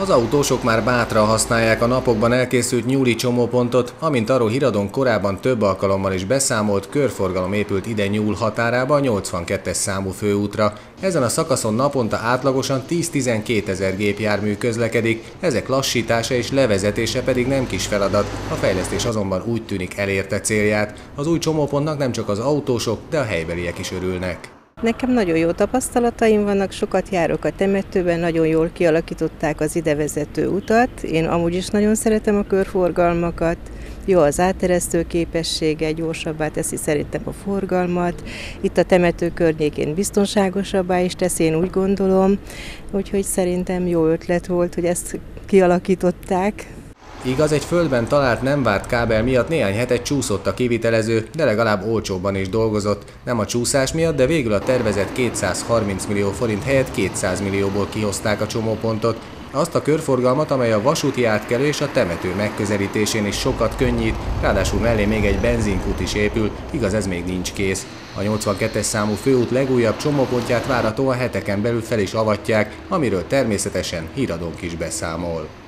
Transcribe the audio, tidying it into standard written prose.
Az autósok már bátran használják a napokban elkészült nyúli csomópontot, amint arról Híradón korábban több alkalommal is beszámolt, körforgalom épült ide Nyúl határába a 82-es számú főútra. Ezen a szakaszon naponta átlagosan 10-12 ezer gépjármű közlekedik, ezek lassítása és levezetése pedig nem kis feladat, a fejlesztés azonban úgy tűnik elérte célját. Az új csomópontnak nem csak az autósok, de a helybeliek is örülnek. Nekem nagyon jó tapasztalataim vannak, sokat járok a temetőben, nagyon jól kialakították az idevezető utat. Én amúgy is nagyon szeretem a körforgalmakat, jó az áteresztő képessége, gyorsabbá teszi szerintem a forgalmat. Itt a temető környékén biztonságosabbá is teszi, én úgy gondolom, úgyhogy szerintem jó ötlet volt, hogy ezt kialakították. Igaz, egy földben talált nem várt kábel miatt néhány hetet csúszott a kivitelező, de legalább olcsóbban is dolgozott. Nem a csúszás miatt, de végül a tervezett 230 millió forint helyett 200 millióból kihozták a csomópontot. Azt a körforgalmat, amely a vasúti átkelő és a temető megközelítésén is sokat könnyít, ráadásul mellé még egy benzinkút is épül, igaz, ez még nincs kész. A 82-es számú főút legújabb csomópontját várhatóan heteken belül fel is avatják, amiről természetesen Híradónk is beszámol.